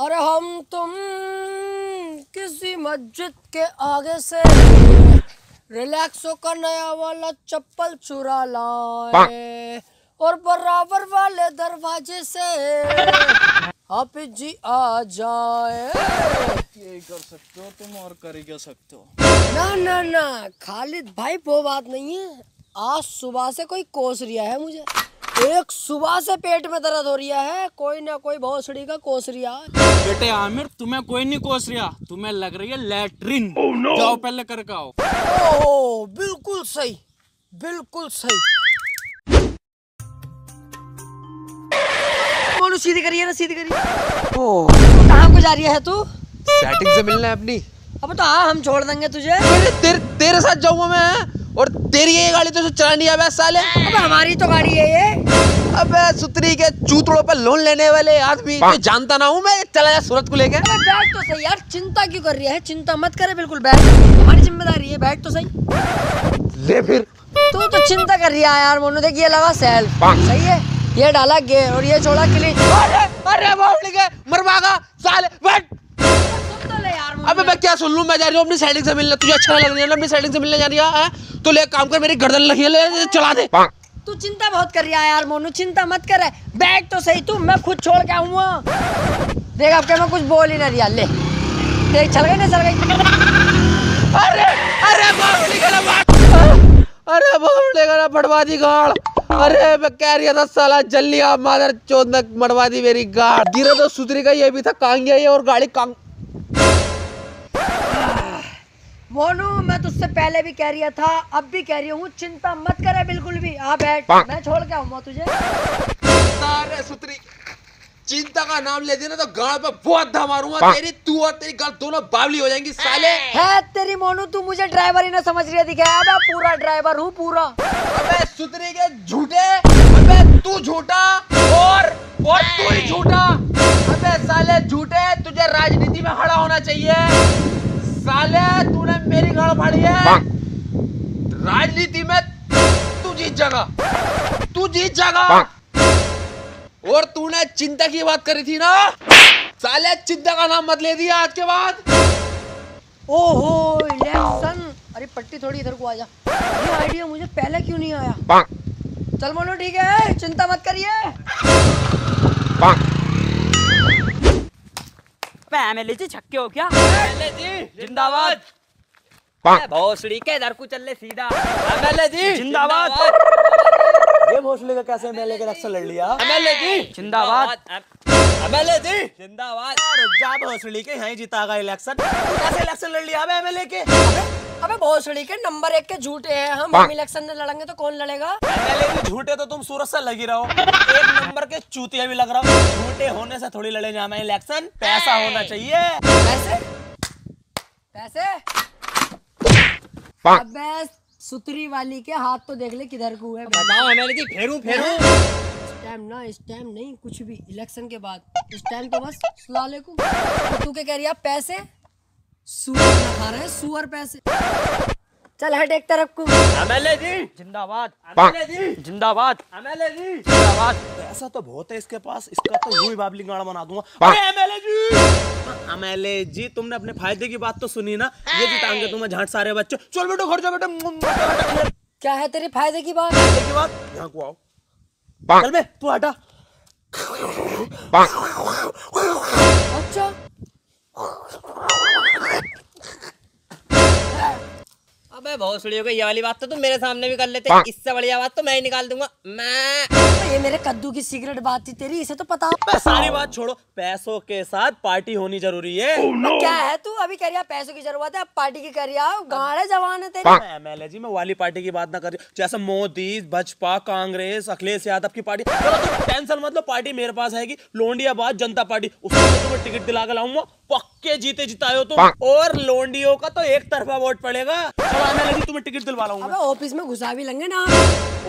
और हम तुम किसी मस्जिद के आगे से रिलैक्स होकर नया वाला चप्पल चुरा लाए और बराबर वाले दरवाजे से हाफिज जी आ जाए। यही कर सकते हो तुम और कर ही क्या सकते हो। ना ना ना खालिद भाई वो बात नहीं है। आज सुबह से कोई कोस रिया है मुझे, एक सुबह से पेट में दर्द हो रिया है, कोई ना कोई भोसड़ी का कोस रिया। बेटे आमिर तुम्हें कोई नहीं कोस रिया, तुम्हें लग रही है लैट्रिन। oh, no. जाओ पहले करके आओ। ओह बिल्कुल सही बिल्कुल सही। बोलो सीधी करिए ना सीधी करिए। ओह कहाँ को जा रही है तू? सेटिंग से मिलना है अपनी। अब तो हाँ हम छोड़ देंगे तुझे। तेरे साथ जाऊंगा मैं और तेरी ये गाड़ी तो चलानी है बे साले। अबे हमारी तो गाड़ी है ये। अबे सुतरी के चूतड़ों पर लोन लेने वाले आदमी तो जानता ना हूँ मैं। चला जा सूरत को लेके। अबे बैठ तो सही यार, चिंता क्यों कर रही है? चिंता मत करे बिल्कुल, बैठ हमारी जिम्मेदारी है, बैठ तो सही। ले फिर तू तो चिंता कर रही है यार मोनू। देख ये लगा सेल्फ सही है, ये डाला गे और ये छोड़ा क्लीन। मरवागा साले बैठ। अबे मैं क्या सुन लूं? मैं जा रही हूँ अपनी सेटिंग से मिलने। तुझे अच्छा लग रहा है ना अपनी सेटिंग से मिलने जा रही है तो ले काम कर, मेरी गर्दन लगी ले चला दे। तू चिंता बहुत कर रहा है यार मोनू, चिंता मत कर। बैठ तो सही तू, मैं खुद छोड़ के आऊंगा। देख आपके मैं कुछ बोल ही ना रिया। ले देख चल गई ना चल गई। अरे अरे बाबा बढ़वा दी गाड़। अरे मैं कह रही था साला जल्दी आप मादर चोद न मरवा दी मेरी गाड़। गिरा तो सुधरी का ये भी था कांग गया ये और गाड़ी कांग। मोनू मैं तुझसे पहले भी कह रही था अब भी कह रही हूँ, चिंता मत करे बिल्कुल भी। आ बैठ मैं छोड़ के आऊंगा तुझे। सारे सुतरी चिंता का नाम ले देना तो गाड़ पे बहुत धमा मारूंगा तेरी। तू और तेरी गाड़ दोनों बावली हो जाएंगी साले। है तेरी मोनू, तू मुझे ड्राइवर ही ना समझ रही है। दिखाया मैं पूरा ड्राइवर हूँ पूरा। अबे सुतरी के झूठे। अबे तू झूठा और तू ही झूठा। अबे साले झूठे, तुझे राजनीति में खड़ा होना चाहिए साले। तूने मेरी गाड़ फाड़ी है, राजनीति में तू जीत जाएगा, तू जीत जाएगा। और तूने चिंता की बात करी थी ना साले, चिंता का नाम मत ले दिया आज के बाद। ओहो इलेक्शन, अरे पट्टी थोड़ी इधर को आ जा। ये आइडिया मुझे पहले क्यों नहीं आया? चल मोनू ठीक है, चिंता मत करिए। एमएलए जी छक्के हो क्या? एमएलए जी जिंदाबाद। भोसड़ी के इधर को चल ले सीधा। एमएलए जी जिंदाबाद। ये भोसड़ी का कैसे एमएलए के इलेक्शन लड़ लिया? एमएलए जी जिंदाबाद। एमएलए जी जिंदाबाद। रुक जा भोसड़ी के, यहीं जितागा इलेक्शन। कैसे इलेक्शन लड़ लिया बे एमएलए के? अबे भोसड़ी के नंबर 1 के झूठे हैं हम इलेक्शन में लड़ेंगे तो कौन लड़ेगा? एमएलए जी झूठे तो तुम सूरत से लगी रहो, एक नंबर के चूतिया भी लग रहा हो। झूठे होने से थोड़ी लड़े जामा इलेक्शन, पैसा होना चाहिए। पैसे पैसे। अबे सुतरी वाली के हाथ तो देख ले किधर को है। बताओ एमएलए जी फेरू टाइम ना, इस टाइम नहीं कुछ भी इलेक्शन के बाद, इस टाइम तो बस सलाले को। तू क्या कह रही है पैसे? सुअर खा रहे सुअर पैसे। चल हट एक तरफ को। एमएलए जी जिंदाबाद। एमएलए जी जिंदाबाद। एमएलए जी जिंदाबाद। पैसा तो बहुत है इसके पास, इसका तो यूं ही बाबली गाड़ा बना दूंगा। अरे एमएलए जी, एमएलए जी तुमने अपने फायदे की बात तो सुनी ना, ये जिताएंगे तुम्हें झांट सारे बच्चों। चल बेटो घर जा बेटा। क्या है तेरे फायदे की बात? फायदे की बात यहाँ को आओ। चल बे तू हटा। अच्छा अबे भोसड़ियों की ये वाली बात तो तुम मेरे सामने भी कर लेते, इससे बढ़िया बात तो मैं ही निकाल दूंगा मैं। तो ये मेरे कद्दू की सीक्रेट बात थी तेरी, इसे तो पता। सारी बात छोड़ो, पैसों के साथ पार्टी होनी जरूरी है। oh, no. क्या है तू अभी कह रहा पैसों की जरूरत है, अब पार्टी की कर रहा गाड़े जवान है तेरी। एमएलए जी मैं वाली पार्टी की बात ना कर रही जैसे मोदी, भाजपा, कांग्रेस, अखिलेश यादव की पार्टी। टेंशन मत लो, पार्टी मेरे पास आएगी। लोंडियाबाद जनता पार्टी, उसमें तुम्हें टिकट दिला के लाऊंगा, पक्के जीते जितायो तुम। और लोंडियों का तो एक तरफा वोट पड़ेगा। एमएलए जी तुम्हें टिकट दिलवा लाऊंगा। अबे ऑफिस में घुसा भी लेंगे ना।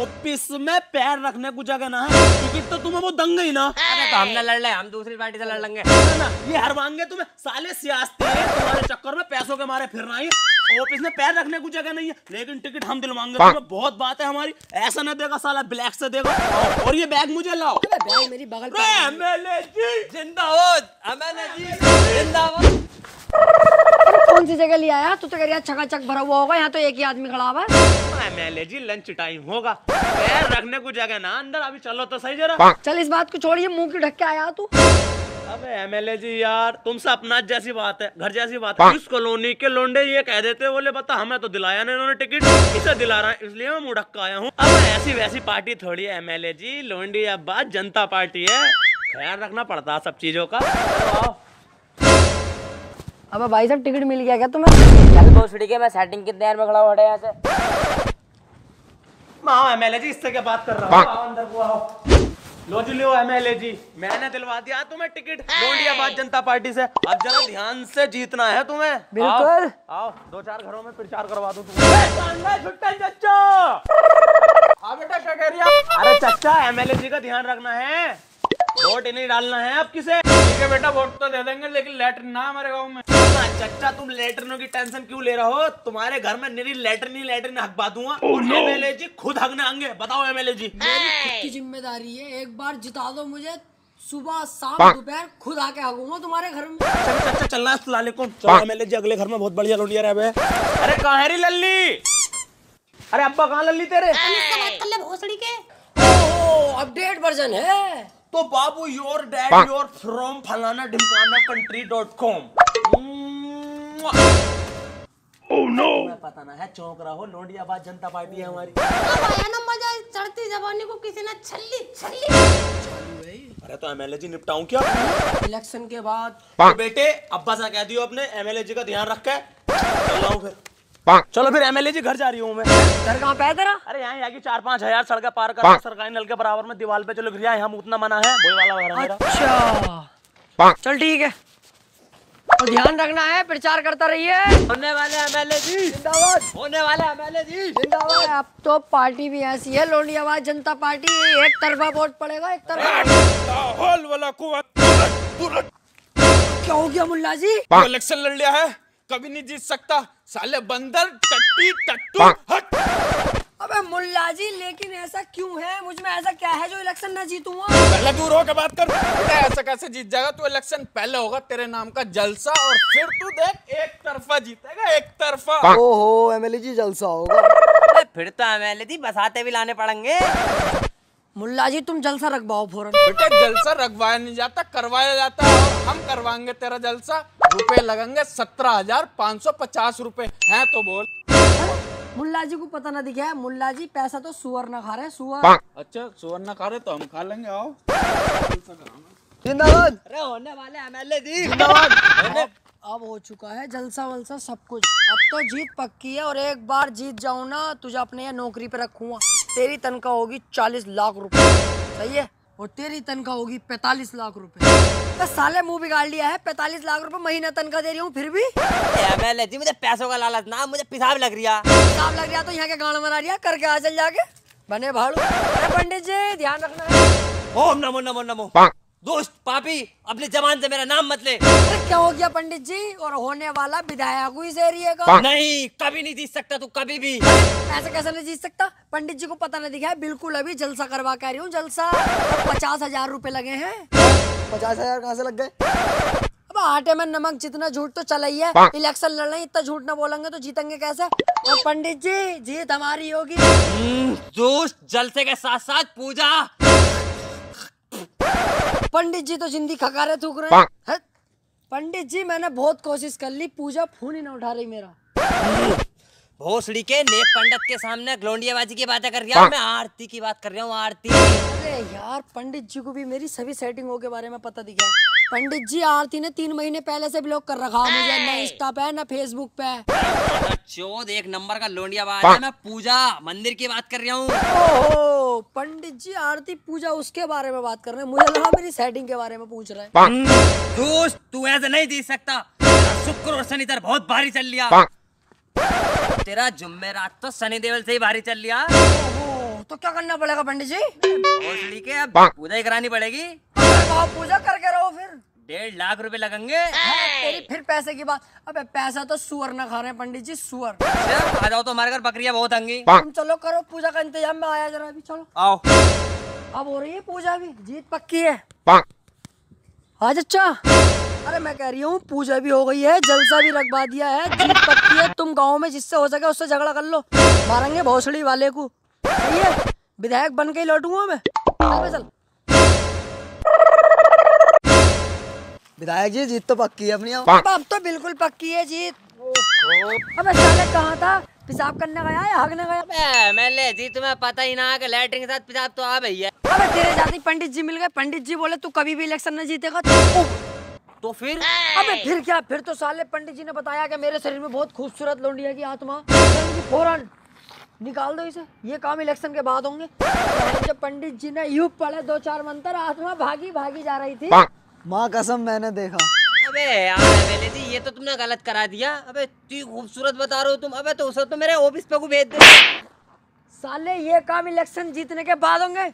ऑफिस में पैर रखने को जगह ना है, टिकट तो तुम्हें वो दंगे ही ना। अरे तो हम ना लड़ रहे, हम दूसरी पार्टी से लड़ लेंगे ना। ये हर मांगे तुम्हें साले सियासत है, तुम्हारे चक्कर में पैसों के मारे फिरना ही। ऑफिस में पैर रखने को जगह नहीं है, लेकिन टिकट हम दिलवाएंगे तुम्हें। बहुत बात है हमारी, ऐसा ना देगा साला ब्लैक से देगा। और ये बैग मुझे लाओ। बैग मेरी बगल। एमएलए जी जिंदाबाद। एमएलए जी कौन सी जगह ले आया? तू तो कह रहा चकाचक भरा हुआ होगा, यहाँ तो एक ही आदमी खड़ा हुआ है। एमएलए जी लंच टाइम होगा, पैर रखने को जगह ना अंदर, अभी चलो तो सही जरा। चल इस बात को छोड़िए, मुंह क्यों ढक के आया तू? अबे एमएलए जी यार तुमसे अपना जैसी बात है, घर जैसी बात है। इस कॉलोनी के लोंडे ये कह देते, बोले बता हमें तो दिलाया नहीं इन्होंने टिकट, इसे दिला रहा है इसलिए मैं मुंह ढक के आया हूँ। अब ऐसी वैसी पार्टी थोड़ी है एमएलए जी, लोंडी अब बात जनता पार्टी है, ख्याल रखना पड़ता है सब चीजों का। अब भाई साहब टिकट मिल गया क्या तुम्हें? मैं सेटिंग कितने देर में खड़ा हूं यहाँ से। माँ एमएलए जी इससे क्या बात कर रहा हूँ, आओ अंदर को आओ। लो जी लो एमएलए जी, मैंने दिलवा दिया तुम्हें टिकट लोंडिया बात जनता पार्टी से, अब जरा ध्यान से जीतना है तुम्हें। बिल्कुल आओ, दो चार घरों में प्रचार करवा दूं तुम्हें। अरे चचा एमएलए जी का ध्यान रखना है, वोट नहीं डालना है आप किसे। ठीक है बेटा वोट तो दे देंगे, लेकिन लेटर ना हमारे गाँव में। चच्चा तुम लेटरनों की टेंशन क्यों ले रहे हो? तुम्हारे घर में मेरी लेटर नहीं हकवा दूंगा। और एमएलए जी खुद हकने आएंगे। बताओ एमएलए जी, मेरी खुद की जिम्मेदारी है, एक बार जिता दो मुझे, सुबह शाम दोपहर खुद आके हकूंगा तुम्हारे घर में। चच्चा चलना है अस्सलामुअलैकुम। चलो एमएलए जी अगले घर में बहुत बढ़िया लोटिया रहे। अरे कहाँ है रे लल्ली? अरे अब्बा कहाँ लल्ली तेरे? अपडेट वर्जन है तो बाबू योर डैड योर फ्रॉम फलाना ढिमकाना country.com। Oh no! पता ना है चौंक रहा हो, लोडिया बात जनता पार्टी है हमारी। अब आया ना मजा, चढ़ती जवानी को किसी ने छल्ली छल्ली। अरे तो एमएलए जी निपटाऊं क्या इलेक्शन के बाद? तो बेटे अब्बा सा कह दियो अपने, एमएलए जी का ध्यान रखा है। चलो फिर एमएलए जी घर जा रही हूँ मैं। घर कहाँ पे है तेरा? अरे यहाँ यहाँ की 4-5 हजार सड़क पार कर, सरकारी नल के बराबर में दीवार पे जो लिख रहा है हम उतना मना है, वही वाला मेरा। अच्छा चल ठीक है, और ध्यान रखना है प्रचार करता रहिए। होने वाले एमएलए जी जिंदाबाद, होने वाले एमएलए जी जिंदाबाद। अब तो पार्टी भी ऐसी है लोंडी आवाज जनता पार्टी, एक तरफा वोट पड़ेगा एक तरफा। क्या हो गया मुल्ला जी? इलेक्शन लड़ लिया है, कभी नहीं जीत सकता साले बंदर टट्टी टट्टू हट। अबे मुल्ला जी लेकिन ऐसा क्यों है, मुझ में ऐसा क्या है जो इलेक्शन ना जीतूंगा? पहले दूर होकर बात कर, ऐसा कैसे जीत जाएगा तू? इलेक्शन पहले होगा तेरे नाम का जलसा, और फिर तू देख एक तरफा जीतेगा, एक तरफा। ओहो एमएलए जी जलसा होगा फिर तो। एमएलए जी बसाते भी लाने पड़ेंगे। मुल्ला जी तुम जलसा रखवाओ फौरन। बेटा जलसा रखवाया नहीं जाता, करवाया जाता है, और हम करवाएंगे तेरा जलसा। रुपए लगेंगे 17,550 रुपए है तो बोल। मुल्ला जी को पता ना दिखा है, मुल्ला जी पैसा तो सुअर ना खा रहे सुअर। अच्छा सुअर ना खा रहे तो हम खा लेंगे। आओ जिंदाबाद। अरे होने वाले एमएलए जी जिंदाबाद। अब हो चुका है जलसा वलसा सब कुछ, अब तो जीत पक्की है। और एक बार जीत जाऊ ना तुझे अपने यहाँ नौकरी पे रखूंगा, तेरी तनख्वाह होगी 40 लाख रुपए, सही है? और तेरी तनख्वाह होगी 45 लाख रुपए। तो साले मुंह बिगाड़ लिया है, 45 लाख रुपए महीना तनख्वाह दे रही हूँ फिर भी। एमएलए जी मुझे पैसों का लालच ना, मुझे पिसाब लग रहा तो यहाँ के गाना बना रहा करके आ चल जाके बने भाड़ू। अरे पंडित जी ध्यान रखना। ओम नमो नमो नमो। दोस्त पापी अपनी जबान से मेरा नाम मत ले। क्या हो गया पंडित जी? और होने वाला विधायक इस एरिया का नहीं, कभी नहीं जीत सकता तू कभी भी। ऐसे कैसे नहीं जीत सकता? पंडित जी को पता नहीं दिखा है, बिल्कुल अभी जलसा करवा कर रही हूँ जलसा। 50,000 रुपए लगे हैं। 50,000 कहाँ से लग गए? अब आटे में नमक जितना झूठ तो चला ही है, इलेक्शन लड़ रहे इतना झूठ ना बोलेंगे तो जीतेंगे कैसे? और पंडित जी जीत हमारी होगी। दोस्त जलसे के साथ साथ पूजा। पंडित जी तो जिंदी खकारे थूक रहे हैं। पंडित जी मैंने बहुत कोशिश कर ली, पूजा फोन ही ना उठा रही मेरा। भोसड़ी के नेक पंडित के सामने ग्लोंडियाबाजी की बातें कर रहा हूँ मैं, आरती की बात कर रहा हूँ आरती। अरे यार पंडित जी को भी मेरी सभी सेटिंगों के बारे में पता दिखा। पंडित जी आरती ने 3 महीने पहले से ब्लॉक कर रखा मुझे, ना इंस्टा पे ना फेसबुक पे। चौध एक नंबर का लोंडियाबाज है। मैं पूजा मंदिर की बात कर रहा हूँ। पंडित जी आरती पूजा उसके बारे में बात कर रहे हैं, मुझे लगा मेरी सेटिंग के बारे में पूछ रहे हैं। दोस्त तू ऐसे नहीं जीत सकता, शुक्र और शनि इधर बहुत भारी चल लिया, तेरा जुम्मेरात तो शनि देवल से ही भारी चल लिया। तो क्या करना पड़ेगा पंडित जी? ठीक है अब पूजा ही करानी पड़ेगी। पूजा करके रहो, फिर 1.5 लाख रुपए लगेंगे। तेरी फिर पैसे की बात। अबे पैसा तो सुअर ना खा रहे हैं पंडित जी सुअर। आ जाओ तो हमारे घर बकरियां बहुत आएंगी। तुम चलो करो पूजा का इंतजाम, में आया जरा अभी। चलो आओ अब हो रही है पूजा भी, जीत पक्की है। आज अच्छा अरे मैं कह रही हूँ पूजा भी हो गई है, जलसा भी रखवा दिया है, जीत पक्की है। तुम गाँव में जिससे हो सके उससे झगड़ा कर लो, मारेंगे भोसड़ी वाले को। विधायक बन के ही लौटूंगा मैं। चल विधायक जी, जीत तो पक्की है अपनी। अब तो बिल्कुल पक्की है जीत। अबे साले कहाँ था, पेशाब करने गया या हगने गया? अबे मेले जी तुम्हें पता ही ना कि लैटरिन के साथ पेशाब तो आ भैया। अबे तेरे जाती पंडित जी मिल गए, पंडित जी बोले तू कभी भी इलेक्शन नहीं जीतेगा। तो फिर अबे फिर क्या, फिर तो साले पंडित जी ने बताया कि मेरे शरीर में बहुत खूबसूरत लौंडिया की आत्मा, फौरन निकाल दो इसे। ये काम इलेक्शन के बाद होंगे। जब पंडित जी ने यूं पढ़े दो चार मंत्र, आत्मा भागी भागी जा रही थी, माँ कसम मैंने देखा। अबे यार बेले जी, ये तो तुमने गलत करा दिया। अबे तू खूबसूरत बता रहे हो तुम, अबे तो उसे तो मेरे ऑफिस पे को भेज दो। साले ये काम इलेक्शन जीतने के बाद होंगे।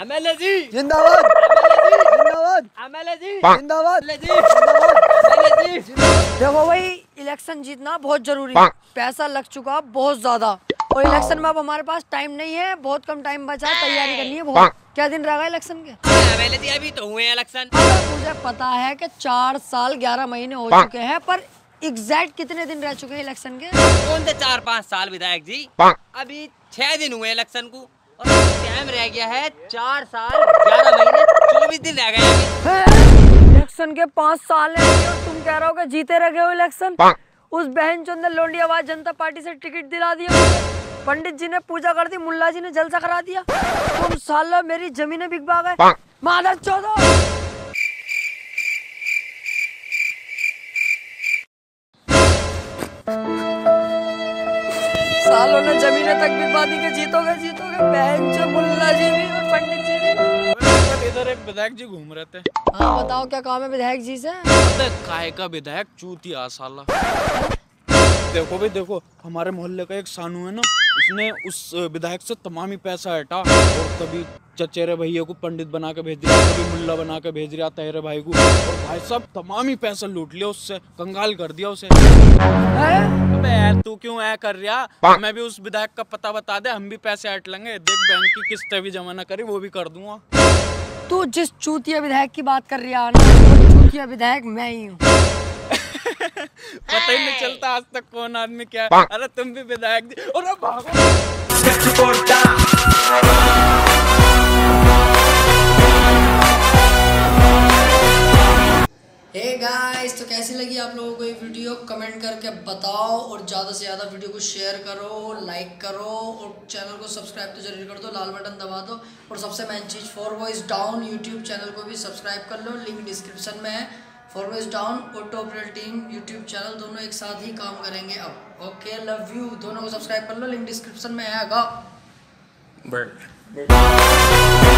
एमएलए जी जिंदाबाद, जिंदाबाद, एमएलए जी जिंदाबाद, एमएलए जी जिंदाबाद। देखो भाई, इलेक्शन जीतना बहुत जरूरी है, पैसा लग चुका बहुत ज्यादा, और इलेक्शन में अब हमारे पास टाइम नहीं है, बहुत कम टाइम बचा, तैयारी करनी है बहुत। क्या दिन रह गए इलेक्शन के? पहले जी अभी तो हुए इलेक्शन। मुझे पता है कि 4 साल 11 महीने हो चुके हैं, पर एग्जैक्ट कितने दिन रह चुके हैं इलेक्शन के? कौन से 4-5 साल विधायक जी, अभी 6 दिन हुए इलेक्शन को, और टाइम रह गया है 4 साल 11 महीने 24 दिन रह गए इलेक्शन के। 5 साल है, तुम कह रहे हो कि जीते रह गए हो इलेक्शन। उस बहन चंद लौंडिया आवाज जनता पार्टी से टिकट दिला दिया, पंडित जी ने पूजा कर दी, मुल्ला जी ने जलसा करा दिया, तुम साला मेरी जमीने बिकवा गए माधर चौधो। सालों ने जमीने तक बिकवा दी के जीतोगे जीतोगे, बहन चंद मुल्ला जी भी और पंडित जी भी। इधर एक विधायक जी घूम रहे थे। हाँ बताओ, क्या काम है विधायक जी से? काहे का विधायक चूतिया साला। देखो भाई देखो, हमारे मोहल्ले का एक सानू है ना, उसने उस विधायक से तमामी पैसा हटा, और कभी चचेरे भैया को पंडित बना के भेज दिया, कभी मुल्ला बना के भेज रहा तेरे भाई को, और भाई साहब तमामी पैसा लूट लिया उससे, कंगाल कर दिया उसे। अबे तू क्यों ऐ कर रहा, हमें भी उस विधायक का पता बता दे, हम भी पैसे हट लेंगे। देख बैंक की किस्तें भी जमा ना करी, वो भी कर दूंगा। तू जिस चूतिया विधायक की बात कर रही है ना, चूतिया विधायक मैं ही हूँ। पता ही नहीं चलता आज तक कौन आदमी क्या है। अरे तुम भी विधायक जी, और अब हे गाइस, तो कैसी लगी आप लोगों को ये वीडियो, कमेंट करके बताओ, और ज़्यादा से ज़्यादा वीडियो को शेयर करो, लाइक करो, और चैनल को सब्सक्राइब तो जरूर कर दो, लाल बटन दबा दो, और सबसे मेन चीज़ 4 Voice Down यूट्यूब चैनल को भी सब्सक्राइब कर लो, लिंक डिस्क्रिप्शन में है। 4 Voice Down और top rail team YouTube channel दोनों एक साथ ही काम करेंगे अब। ओके, लव यू, दोनों को सब्सक्राइब कर लो, लिंक डिस्क्रिप्शन में है।